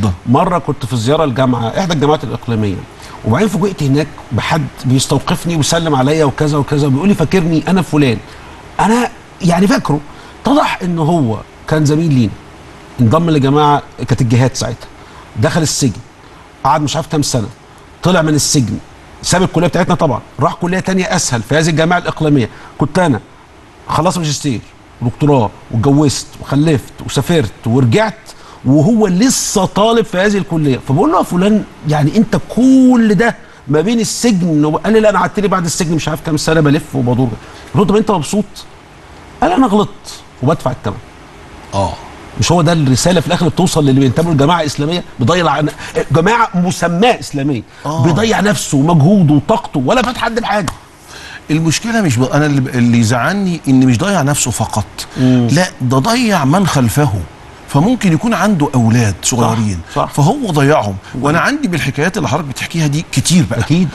بالصدفه مره كنت في زياره الجامعه، احدى الجامعات الاقليميه، وبعدين فوجئت هناك بحد بيستوقفني ويسلم عليا وكذا وكذا، بيقول لي فاكرني انا فلان، انا يعني فاكره. اتضح ان هو كان زميل لينا، انضم لجماعه كانت الجهاد ساعتها، دخل السجن قعد مش عارف كام سنه، طلع من السجن ساب الكليه بتاعتنا طبعا، راح كليه ثانيه اسهل في هذه الجامعه الاقليميه. كنت انا خلصت ماجستير ودكتوراه واتجوزت وخلفت وسافرت ورجعت وهو لسه طالب في هذه الكليه، فبقول له يا فلان يعني انت كل ده ما بين السجن قال لي لا انا قعدت لي بعد السجن مش عارف كام سنه بلف وبدور. قلت له طب انت مبسوط؟ قال انا غلطت وبدفع الثمن. مش هو ده الرساله في الاخر اللي بتوصل للي بينتموا لجماعه اسلاميه، بيضيع جماعه مسماه اسلاميه، بيضيع نفسه ومجهوده وطاقته ولا فات حد بحاجه. المشكله مش انا اللي يزعلني ان مش ضيع نفسه فقط، لا ده ضيع من خلفه، فممكن يكون عنده اولاد صغيرين فهو ضيعهم. وانا عندي بالحكايات اللي حضرتك بتحكيها دي كتير بقى اكيد.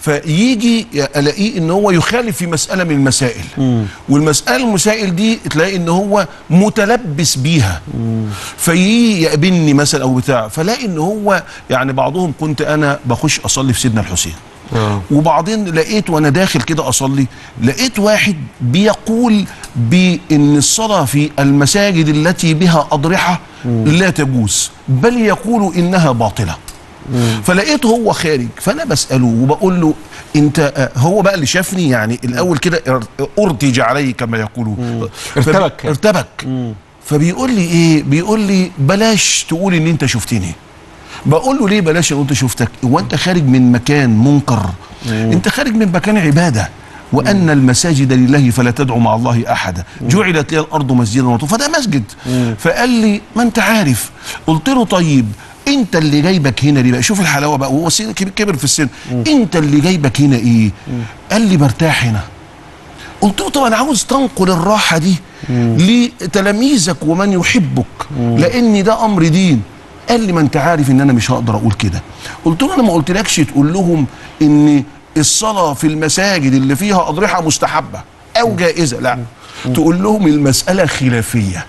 فيجي الاقيه ان هو يخالف في مساله من المسائل، والمساله المسائل دي تلاقي ان هو متلبس بيها، فيجي يقابلني مثلا او بتاع، فلاقي ان هو يعني بعضهم كنت انا بخش اصلي في سيدنا الحسين، وبعدين لقيت وانا داخل كده اصلي لقيت واحد بيقول بان الصلاه في المساجد التي بها اضرحه لا تجوز، بل يقول انها باطله. فلقيته هو خارج، فانا بساله وبقول له انت، هو بقى اللي شافني يعني الاول كده ارتج علي كما يقولون، ارتبك. فبيقول لي ايه؟ بيقول لي بلاش تقول ان انت شفتني. بقول له ليه بلاش انت شفتك؟ وانت خارج من مكان منكر، انت خارج من مكان عباده، وان المساجد لله فلا تدعو مع الله احدا، جعلت لي الارض مسجدا، فده مسجد. فقال لي ما انت عارف. قلت له طيب انت اللي جايبك هنا ليه بقى؟ شوف الحلاوه بقى، وهو كبر في السن، انت اللي جايبك هنا ايه؟ قال لي برتاح هنا. قلت له طب انا عاوز تنقل الراحه دي لتلاميذك ومن يحبك، لان ده امر دين. قال لي ما انت عارف ان انا مش هقدر اقول كده. قلت له انا ما قلتلكش تقول لهم ان الصلاه في المساجد اللي فيها اضرحه مستحبه او جائزه، لا، تقول لهم المساله خلافيه،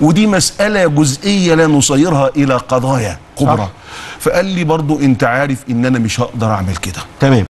ودي مساله جزئيه لا نصيرها الى قضايا كبرى. فقال لي برضو انت عارف ان انا مش هقدر اعمل كده. تمام.